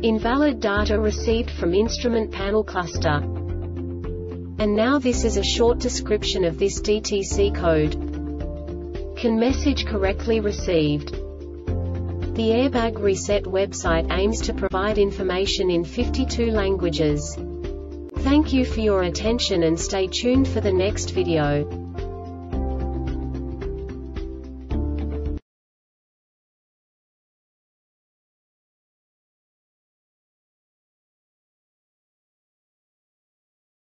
invalid data received from instrument panel cluster. And now this is a short description of this DTC code. Can message correctly received. The Airbag Reset website aims to provide information in 52 languages. Thank you for your attention and stay tuned for the next video.